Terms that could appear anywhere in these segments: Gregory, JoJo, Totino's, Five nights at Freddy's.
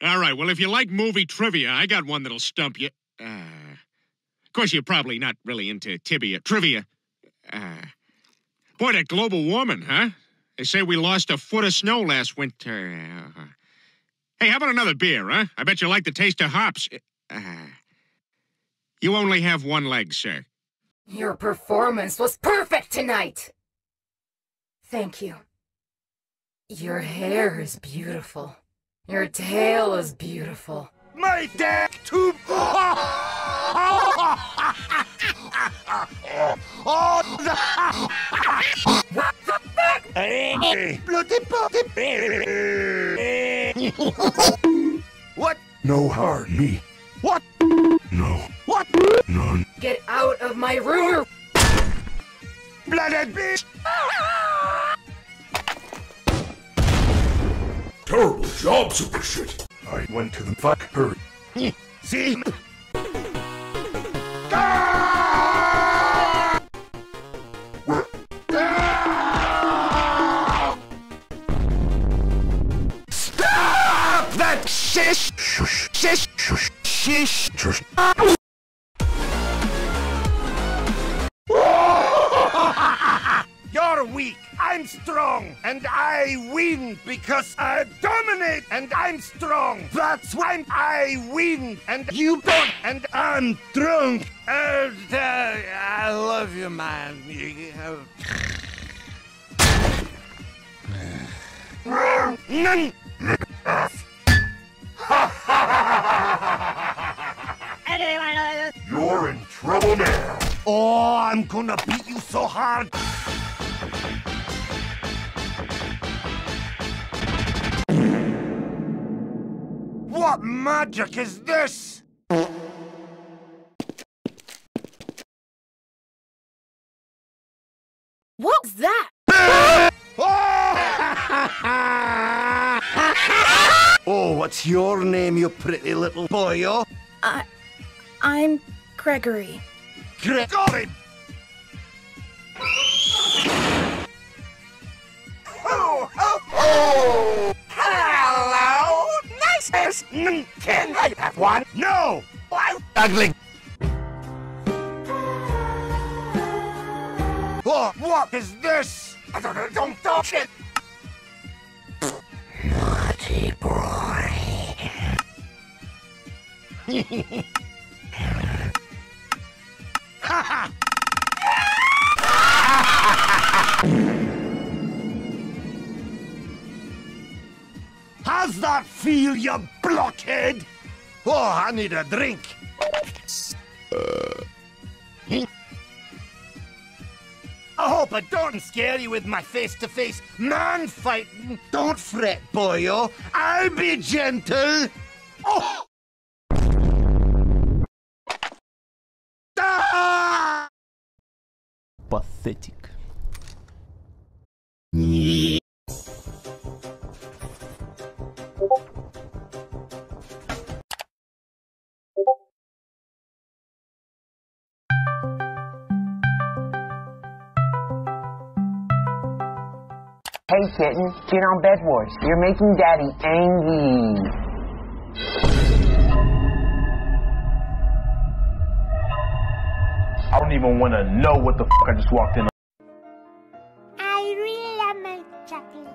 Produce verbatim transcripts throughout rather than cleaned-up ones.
All right, well, if you like movie trivia, I got one that'll stump you. Uh, of course, you're probably not really into tibia. Trivia. Uh, boy, that global warming, huh? They say we lost a foot of snow last winter. Uh, hey, how about another beer, huh? I bet you like the taste of hops. Uh, you only have one leg, sir. Your performance was perfect tonight. Thank you. Your hair is beautiful. Your tail is beautiful. My dick too. What the fuck? What? No hard me. What? No. What? None. Get out of my room. Blooded bitch. Terrible job, super shit. I went to the fuck her. See? Stop that shish! Shush, shish, shush, shish, shush. You're weak. I'm strong, and I win because I dominate, and I'm strong. That's why I win, and you don't, and I'm drunk. And, uh, I love you, man. None. You're in trouble now. Oh, I'm gonna beat you so hard. What magic is this? What's that? Oh, what's your name, you pretty little boyo? I... I'm Gregory. Gregory! Oh, oh, oh! Can I have one? No! I'm ugly! Oh, what is this? I don't know, don't touch it! Naughty boy. Ha ha! How's that feel, you blockhead? Oh, I need a drink. Uh. I hope I don't scare you with my face-to-face man fighting. Don't fret, boyo. I'll be gentle. Oh! Ah! Pathetic. Yeah. Hey, kitten, get on bedwars. You're making Daddy angry. I don't even want to know what the fuck I just walked in on. I really love my chocolate.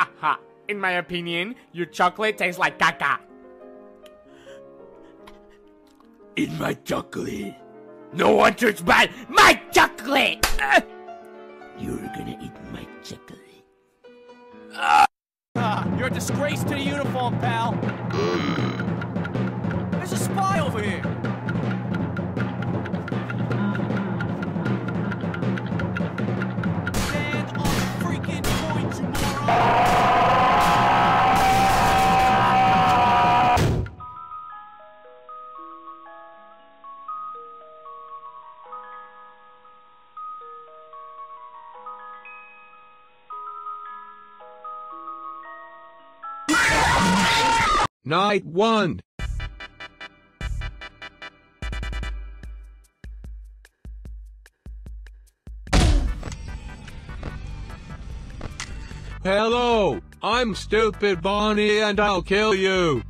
Aha. In my opinion, your chocolate tastes like caca. In my chocolate. No one turns by my chocolate! You're gonna eat my chocolate. Ah, you're a disgrace to the uniform, pal. There's a spy over here. Stand on the freaking point, you moron. Night one. Hello, I'm stupid Barney and I'll kill you.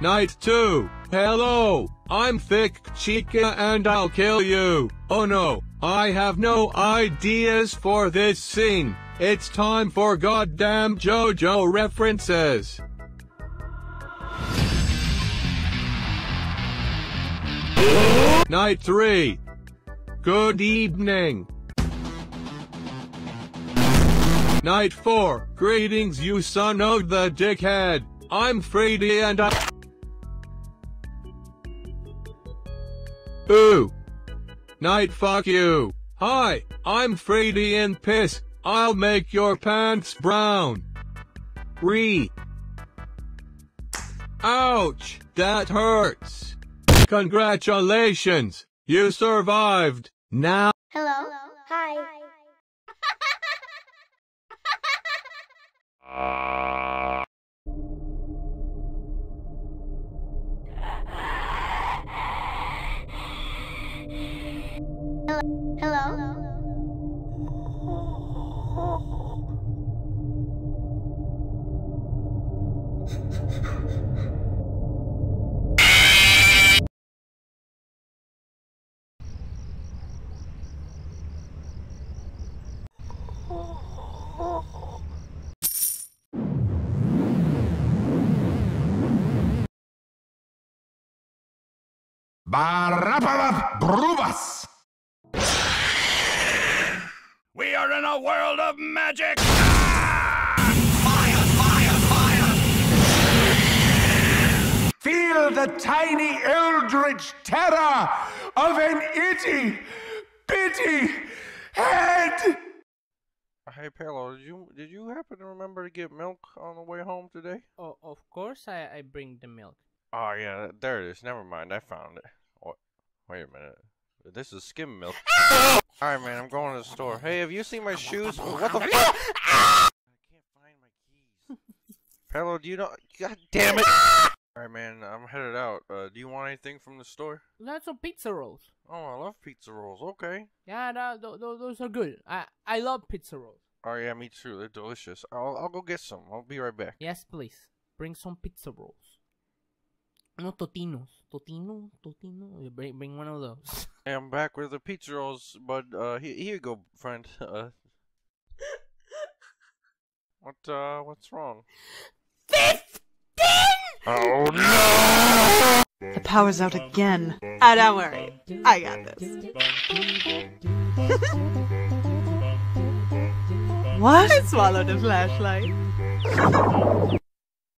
Night two. Hello, I'm Thick Chica and I'll kill you. Oh no, I have no ideas for this scene. It's time for goddamn JoJo references. Night three. Good evening. Night four. Greetings you son of the dickhead. I'm Freddy and I- Ooh. Night fuck you. Hi, I'm Freddy and piss. I'll make your pants brown. Re. Ouch, that hurts. Congratulations, you survived. Now. Hello. Hello. Hi. Hi. Hello. Hello. Barabara Brubas! We are in a world of magic! Ah! Fire, fire, fire! Feel the tiny eldritch terror of an itty bitty head! Hey Paolo, did you did you happen to remember to get milk on the way home today? Oh, of course I, I bring the milk. Oh yeah, there it is. Never mind, I found it. What? Wait a minute. This is skim milk. Ow! All right, man, I'm going to the store. Hey, have you seen my shoes? What the? F I can't find my keys. Paolo, do you know? God damn it! All right, man, I'm headed out. Uh, do you want anything from the store? Lots of pizza rolls. Oh, I love pizza rolls. Okay. Yeah, no, th th those are good. I I love pizza rolls. Oh yeah, me too. They're delicious. I'll I'll go get some. I'll be right back. Yes, please. Bring some pizza rolls. No, Totino's. Totino, Totino. Bring bring one of those. Hey, I'm back with the pizza rolls, but uh, here, here you go, friend. Uh, what uh, what's wrong? Fifteen. Oh no! The power's out again. Ah, don't worry. I got this. What? I swallowed a flashlight.